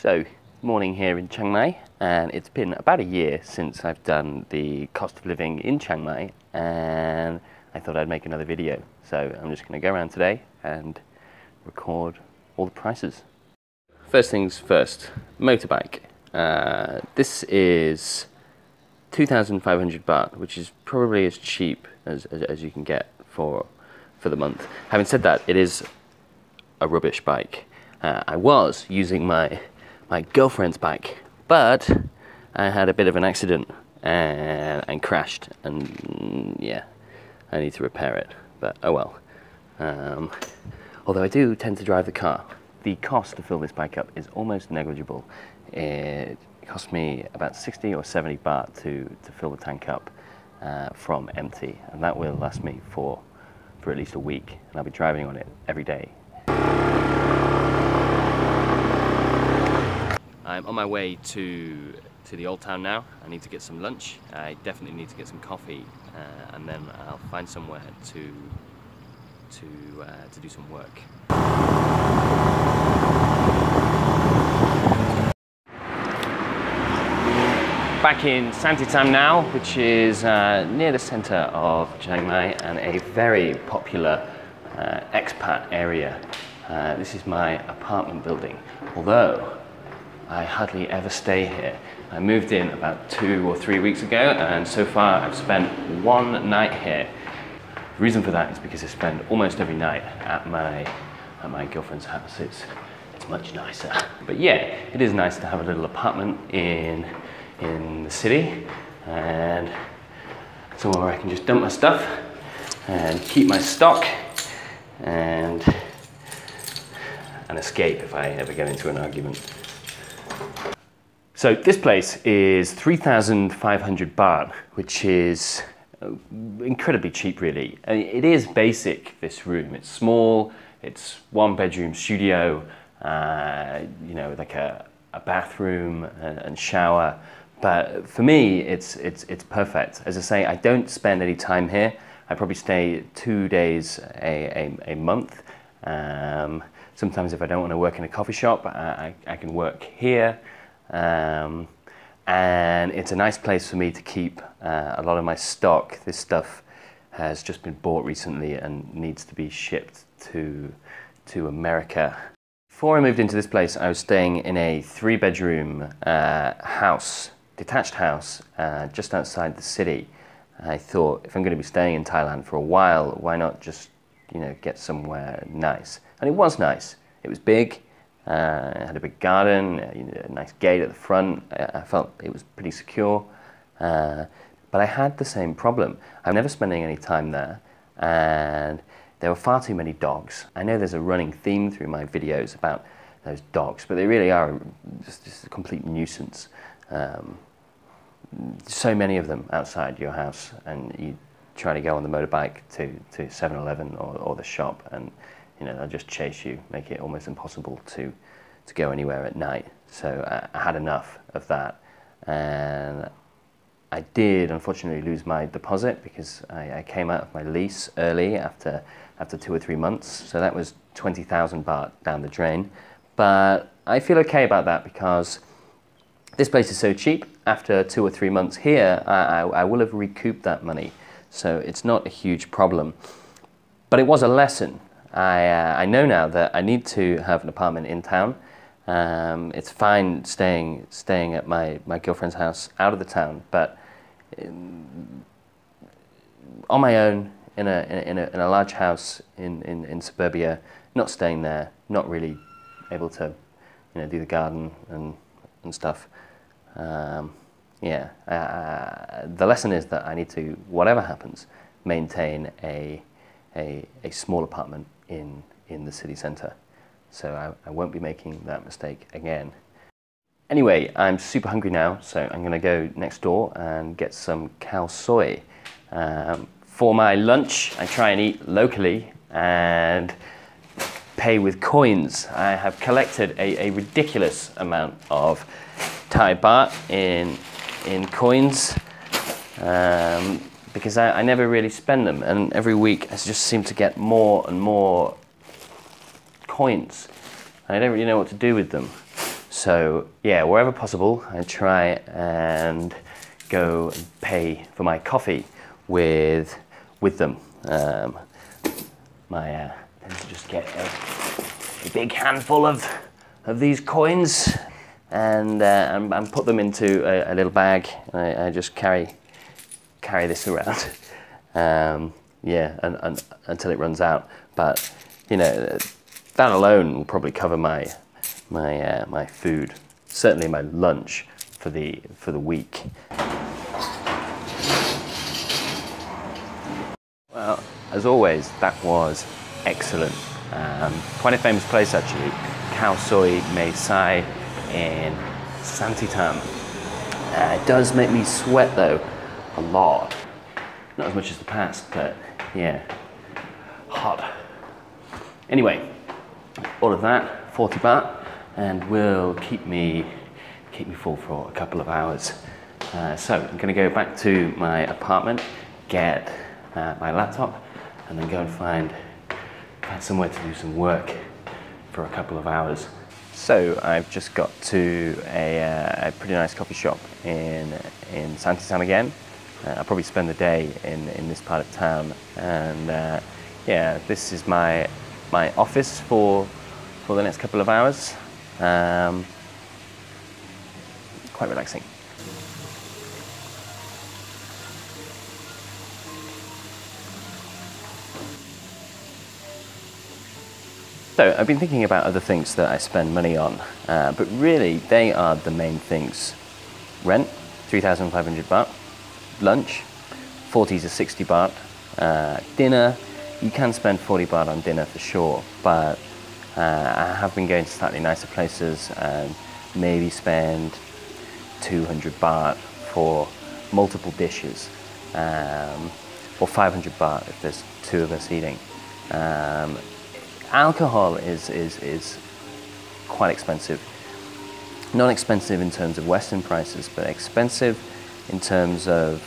So, morning here in Chiang Mai, and it's been about a year since I've done the cost of living in Chiang Mai, and I thought I'd make another video. So I'm just going to go around today and record all the prices. First things first, motorbike. This is 2,500 baht, which is probably as cheap as you can get for the month. Having said that, it is a rubbish bike. I was using my girlfriend's bike, but I had a bit of an accident and crashed, and yeah, I need to repair it, but oh well. Although I do tend to drive the car. The cost to fill this bike up is almost negligible. It cost me about 60 or 70 baht to fill the tank up from empty, and that will last me for at least a week, and I'll be driving on it every day. I'm on my way to the old town now. I need to get some lunch. I definitely need to get some coffee, and then I'll find somewhere to do some work. Back in Santitam now, which is near the centre of Chiang Mai and a very popular expat area. This is my apartment building, although I hardly ever stay here. I moved in about 2 or 3 weeks ago, and so far I've spent one night here. The reason for that is because I spend almost every night at my girlfriend's house. It's much nicer. But yeah, it is nice to have a little apartment in the city, and somewhere where I can just dump my stuff and keep my stock and escape if I ever get into an argument. So this place is 3,500 baht, which is incredibly cheap really. It is basic, this room. It's small, it's 1-bedroom studio, you know, like a bathroom and shower. But for me, it's perfect. As I say, I don't spend any time here. I probably stay 2 days a month. Sometimes if I don't want to work in a coffee shop, I can work here. And it's a nice place for me to keep a lot of my stock. This stuff has just been bought recently and needs to be shipped to America. Before I moved into this place, I was staying in a 3-bedroom house, detached house, just outside the city. I thought, if I'm going to be staying in Thailand for a while, why not just, you know, get somewhere nice? And it was nice. It was big. It had a big garden, a nice gate at the front. I felt it was pretty secure, but I had the same problem. I'm never spending any time there, and there were far too many dogs. I know there's a running theme through my videos about those dogs, but they really are just a complete nuisance. So many of them outside your house, and you try to go on the motorbike to 7-Eleven or the shop, and you know, they'll just chase you, make it almost impossible to go anywhere at night. So I had enough of that, and I did unfortunately lose my deposit because I came out of my lease early after 2 or 3 months. So that was 20,000 baht down the drain. But I feel okay about that because this place is so cheap. After 2 or 3 months here, I will have recouped that money. So it's not a huge problem, but it was a lesson. I know now that I need to have an apartment in town. It's fine staying at my girlfriend's house out of the town, but on my own in a large house in suburbia, not staying there, not really able to, you know, do the garden and stuff. Yeah, the lesson is that I need to, whatever happens, maintain a small apartment in the city centre, so I won't be making that mistake again. Anyway, I'm super hungry now, so I'm going to go next door and get some khao soi. For my lunch, I try and eat locally and pay with coins. I have collected a ridiculous amount of Thai baht in coins, because I never really spend them, and every week I just seem to get more and more coins, and I don't really know what to do with them. So yeah, wherever possible, I try and go and pay for my coffee with them. Let's just get a big handful of these coins and put them into a little bag. I just carry this around, yeah, and until it runs out. But you know, that alone will probably cover my food, certainly my lunch for the week. Well, as always, that was excellent. Quite a famous place actually, Khao Soi Mae Sai in Santitam. It does make me sweat though, a lot. Not as much as the past, but yeah, hot. Anyway, all of that, 40 baht, and will keep me full for a couple of hours. So I'm gonna go back to my apartment, get my laptop, and then go and find somewhere to do some work for a couple of hours. So I've just got to a pretty nice coffee shop in Santitam again. I'll probably spend the day in this part of town, and yeah, this is my office for the next couple of hours. Quite relaxing. So I've been thinking about other things that I spend money on, but really they are the main things. Rent, 3,500 baht. Lunch, 40 to 60 baht. Dinner, you can spend 40 baht on dinner for sure, but I have been going to slightly nicer places and maybe spend 200 baht for multiple dishes, or 500 baht if there's two of us eating. Alcohol is quite expensive. Not expensive in terms of Western prices, but expensive in terms of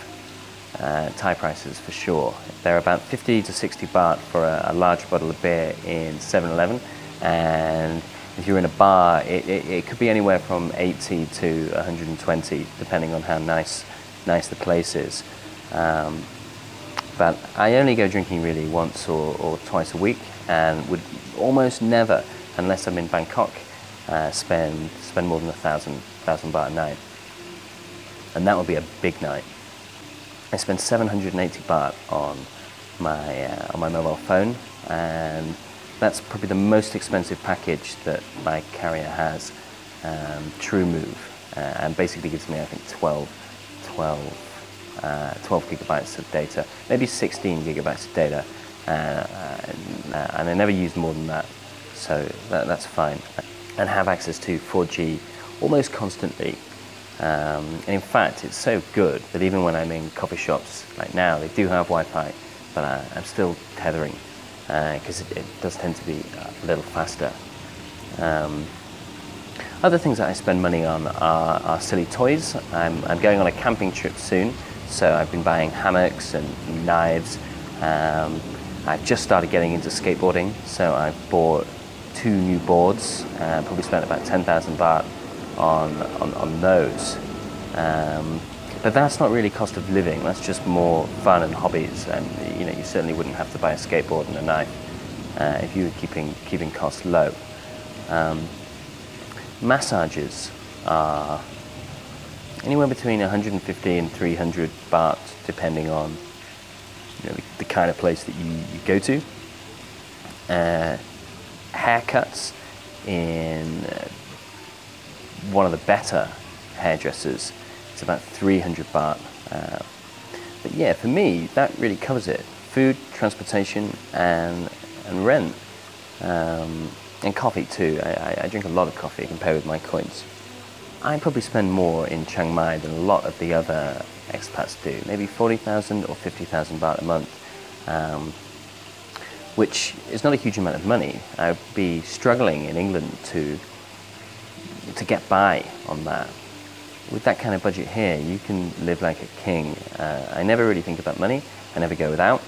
Thai prices for sure. They're about 50 to 60 baht for a large bottle of beer in 7-Eleven, and if you're in a bar, it could be anywhere from 80 to 120, depending on how nice the place is. But I only go drinking really once or twice a week, and would almost never, unless I'm in Bangkok, spend more than 1,000 baht a night. And that would be a big night. I spend 780 baht on my mobile phone, and that's probably the most expensive package that my carrier has, TrueMove, and basically gives me, I think, 12 gigabytes of data, maybe 16 gigabytes of data, and I never use more than that, so that's fine. And have access to 4G almost constantly, and in fact it's so good that even when I'm in coffee shops like now, they do have Wi-Fi, but I'm still tethering because it does tend to be a little faster. Other things that I spend money on are silly toys. I'm going on a camping trip soon, so I've been buying hammocks and knives. I've just started getting into skateboarding, so I've bought two new boards, probably spent about 10,000 baht on those. But that's not really cost of living, that's just more fun and hobbies, and you know, you certainly wouldn't have to buy a skateboard and a knife if you were keeping costs low. Massages are anywhere between 150 and 300 baht, depending on, you know, the kind of place that you go to. Haircuts in one of the better hairdressers, it's about 300 baht. But yeah, for me, that really covers it. Food, transportation, and rent. And coffee too. I drink a lot of coffee compared with my coins. I probably spend more in Chiang Mai than a lot of the other expats do, maybe 40,000 or 50,000 baht a month, which is not a huge amount of money. I'd be struggling in England to get by on that. With that kind of budget here, you can live like a king. I never really think about money. I never go without.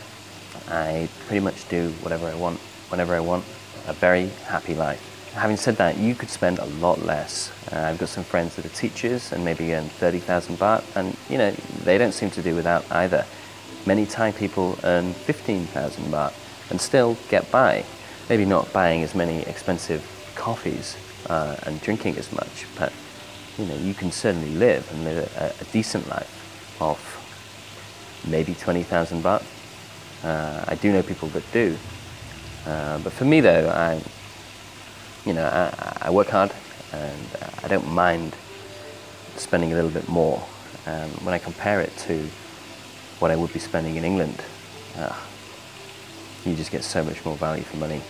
I pretty much do whatever I want, whenever I want. A very happy life. Having said that, you could spend a lot less. I've got some friends that are teachers and maybe earn 30,000 baht, and you know, they don't seem to do without either. Many Thai people earn 15,000 baht and still get by. Maybe not buying as many expensive coffees and drinking as much, but you know, you can certainly live and live a decent life of maybe 20,000 baht. I do know people that do, but for me though, I work hard and I don't mind spending a little bit more. When I compare it to what I would be spending in England, you just get so much more value for money.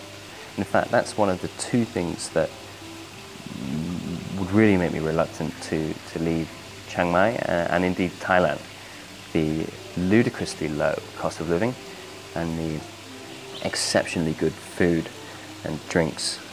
In fact, that's one of the two things that would really make me reluctant to leave Chiang Mai and indeed Thailand. The ludicrously low cost of living and the exceptionally good food and drinks.